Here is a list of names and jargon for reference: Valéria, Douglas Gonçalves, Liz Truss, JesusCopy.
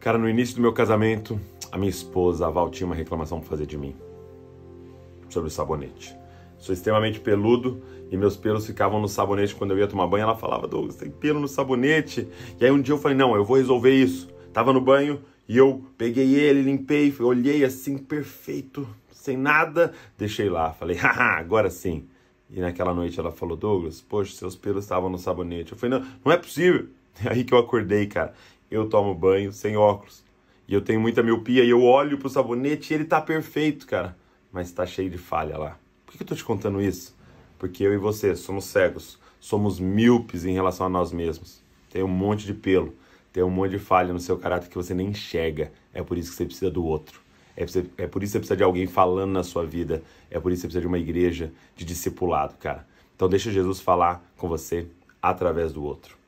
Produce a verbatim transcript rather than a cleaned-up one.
Cara, no início do meu casamento, a minha esposa, a Val, tinha uma reclamação pra fazer de mim. Sobre o sabonete. Sou extremamente peludo e meus pelos ficavam no sabonete quando eu ia tomar banho. Ela falava, Douglas, tem pelo no sabonete. E aí um dia eu falei, não, eu vou resolver isso. Tava no banho e eu peguei ele, limpei, olhei assim, perfeito, sem nada. Deixei lá, falei, haha, agora sim. E naquela noite ela falou, Douglas, poxa, seus pelos estavam no sabonete. Eu falei, não, não é possível. É aí que eu acordei, cara. Eu tomo banho sem óculos. E eu tenho muita miopia e eu olho pro sabonete e ele tá perfeito, cara. Mas tá cheio de falha lá. Por que eu tô te contando isso? Porque eu e você somos cegos. Somos míopes em relação a nós mesmos. Tem um monte de pelo. Tem um monte de falha no seu caráter que você nem enxerga. É por isso que você precisa do outro. É por isso que você precisa de alguém falando na sua vida. É por isso que você precisa de uma igreja de discipulado, cara. Então deixa Jesus falar com você através do outro.